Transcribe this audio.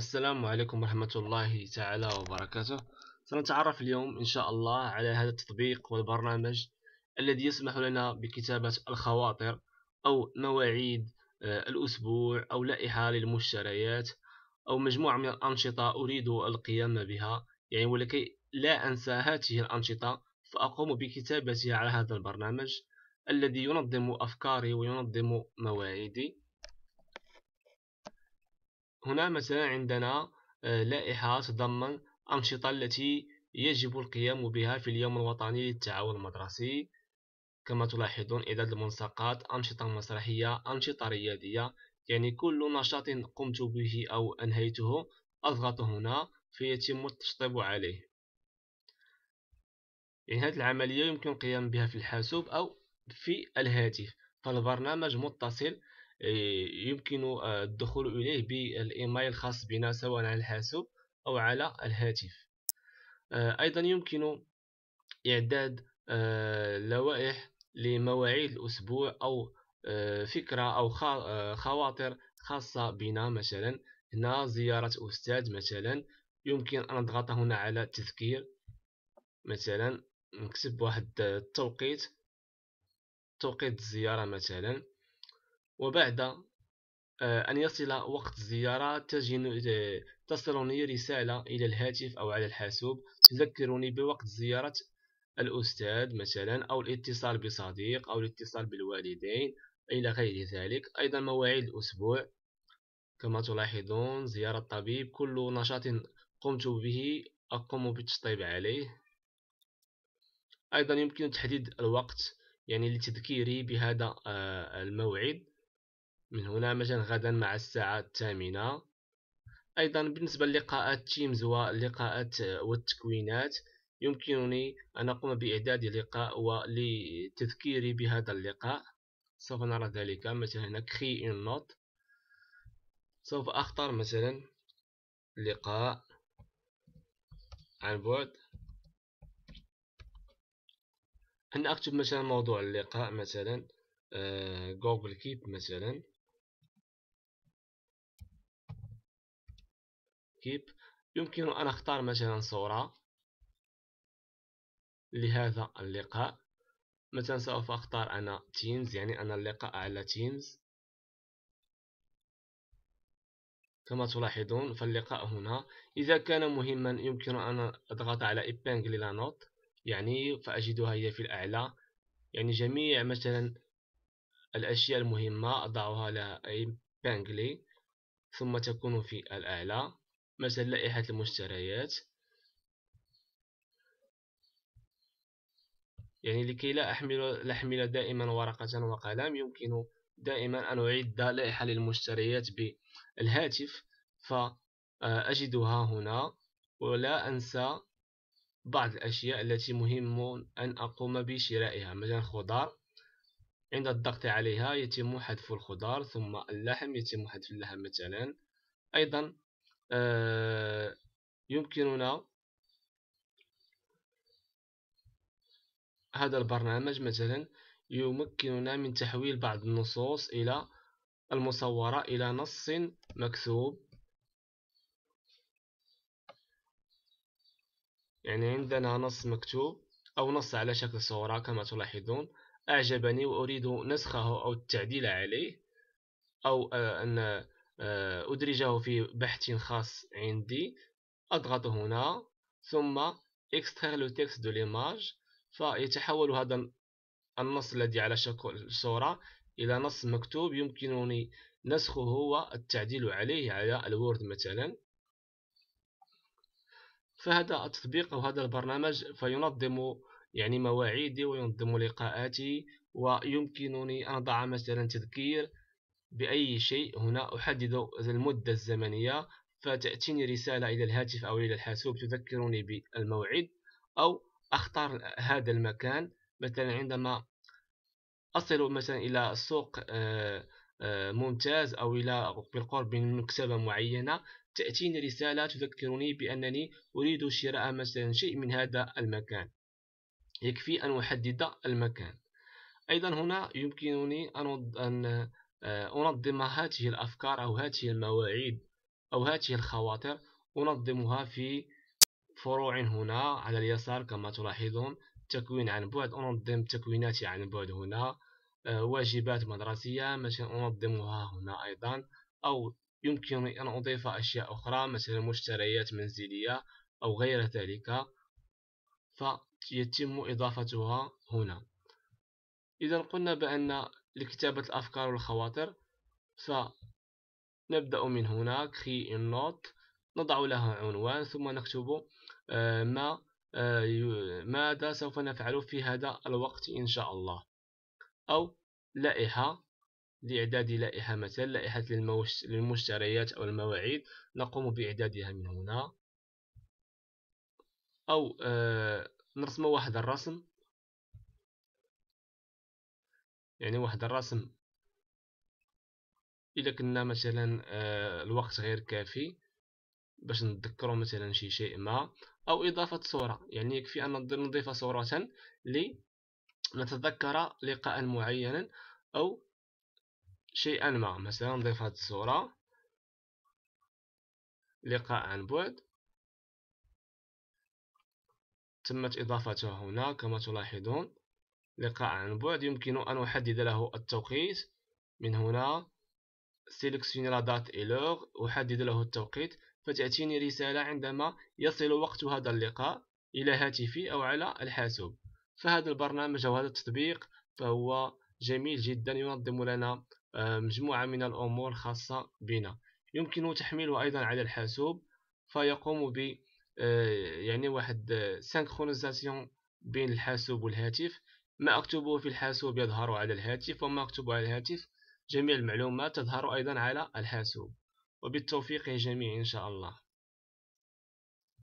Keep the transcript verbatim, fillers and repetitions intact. السلام عليكم ورحمة الله تعالى وبركاته. سنتعرف اليوم إن شاء الله على هذا التطبيق والبرنامج الذي يسمح لنا بكتابة الخواطر أو مواعيد الأسبوع أو لائحة للمشتريات أو مجموعة من الأنشطة أريد القيام بها، يعني ولكي لا أنسى هذه الأنشطة فأقوم بكتابتها على هذا البرنامج الذي ينظم أفكاري وينظم مواعيدي. هنا مثلا عندنا لائحة تضمن أنشطة التي يجب القيام بها في اليوم الوطني للتعاون المدرسي، كما تلاحظون إعداد الملصقات، أنشطة مسرحية، أنشطة رياضية، يعني كل نشاط قمت به أو أنهيته أضغط هنا فيتم التشطيب عليه. يعني هذه العملية يمكن القيام بها في الحاسوب أو في الهاتف، فالبرنامج متصل يمكن الدخول إليه بالإيميل الخاص بنا سواء على الحاسوب أو على الهاتف. أيضا يمكن إعداد لوائح لمواعيد الأسبوع أو فكرة أو خواطر خاصة بنا. مثلا هنا زيارة أستاذ، مثلا يمكن أن أضغط هنا على تذكير، مثلا نكتب واحد التوقيت، توقيت الزيارة مثلا، وبعد أن يصل وقت الزيارة تصلني رسالة إلى الهاتف أو على الحاسوب تذكرني بوقت زيارة الأستاذ مثلا، أو الاتصال بصديق أو الاتصال بالوالدين إلى غير ذلك. أيضا مواعيد الأسبوع كما تلاحظون، زيارة الطبيب، كل نشاط قمت به أقوم بالتشطيب عليه. أيضا يمكن تحديد الوقت يعني لتذكيري بهذا الموعد، من هنا مثلا غدا مع الساعة الثامنة. أيضا بالنسبة للقاءات تيمز واللقاءات والتكوينات، يمكنني أن أقوم بإعداد لقاء ولتذكيري بهذا اللقاء، سوف نرى ذلك. مثلا هنا كري اون نوت، سوف أختار مثلا لقاء عن بعد، أن أكتب مثلا موضوع اللقاء مثلا جوجل كيب مثلا كيب. يمكن أن أختار مثلا صورة لهذا اللقاء، مثلا سوف أختار أنا تيمز، يعني أنا اللقاء على تيمز كما تلاحظون. فاللقاء هنا إذا كان مهما يمكن أن أضغط على إبانغلي لا نوت، يعني فأجدها هي في الأعلى، يعني جميع مثلا الأشياء المهمة أضعها لها أي بانجلي ثم تكون في الأعلى. مثلا لائحة المشتريات، يعني لكي لا أحمل لا أحمل دائما ورقة وقلم، يمكن دائما أن أعد لائحة للمشتريات بالهاتف فأجدها هنا، ولا أنسى بعض الأشياء التي مهم أن أقوم بشرائها. مثلا خضار، عند الضغط عليها يتم حذف الخضار، ثم اللحم يتم حذف اللحم مثلا. أيضا يمكننا هذا البرنامج مثلا يمكننا من تحويل بعض النصوص إلى المصورة إلى نص مكتوب، يعني عندنا نص مكتوب أو نص على شكل صورة كما تلاحظون أعجبني وأريد نسخه أو التعديل عليه أو أن أدرجه في بحث خاص عندي، أضغط هنا ثم extraire le texte de l'image، فيتحول هذا النص الذي على شكل صورة إلى نص مكتوب يمكنني نسخه والتعديل عليه على الوورد مثلا. فهذا التطبيق وهذا البرنامج فينظم يعني مواعيدي وينظم لقاءاتي، ويمكنني أن أضع مثلا تذكير بأي شيء، هنا أحدد المدة الزمنية فتأتيني رسالة إلى الهاتف أو إلى الحاسوب تذكرني بالموعد، أو أختار هذا المكان مثلا عندما أصل مثلا إلى سوق ممتاز أو إلى بالقرب من مكتبة معينة تأتيني رسالة تذكرني بأنني أريد شراء مثلا شيء من هذا المكان، يكفي أن أحدد المكان. أيضا هنا يمكنني أن أنظم هذه الأفكار أو هذه المواعيد أو هاته الخواطر أنظمها في فروع هنا على اليسار كما تلاحظون. تكوين عن بعد، أنظم تكويناتي عن بعد هنا. واجبات مدرسية مثلا أنظمها هنا أيضا، أو يمكنني أن أضيف أشياء أخرى مثلا مشتريات منزلية أو غير ذلك، فيتم إضافتها هنا. إذا قلنا بأن لكتابة الأفكار والخواطر، فنبدأ من هنا كري النوت، نضع لها عنوان ثم نكتب ما ماذا سوف نفعل في هذا الوقت إن شاء الله، أو لائحة لإعداد لائحة مثلا لائحة للمشتريات أو المواعيد نقوم بإعدادها من هنا، أو نرسم واحد الرسم، يعني واحد الرسم إذا كنا مثلا الوقت غير كافي باش نتذكروا مثلا شي شيء ما، أو إضافة صورة، يعني يكفي أن نضيف صورة لنتذكر لقاء معينا أو شيئا ما. مثلا نضيف هذه الصورة لقاء عن بعد، تمت إضافتها هنا كما تلاحظون لقاء عن بعد. يمكن أن أحدد له التوقيت من هنا، سيليكسيوني لا دات اي لور، أحدد له التوقيت، فتأتيني رسالة عندما يصل وقت هذا اللقاء إلى هاتفي أو على الحاسوب. فهذا البرنامج أو هذا التطبيق فهو جميل جدا، ينظم لنا مجموعة من الأمور خاصة بنا. يمكن تحميله أيضا على الحاسوب، فيقوم ب يعني واحد سينكرونيزاسيون بين الحاسوب والهاتف، ما أكتبه في الحاسوب يظهر على الهاتف، وما أكتبه على الهاتف جميع المعلومات تظهر أيضا على الحاسوب. وبالتوفيق جميعا إن شاء الله.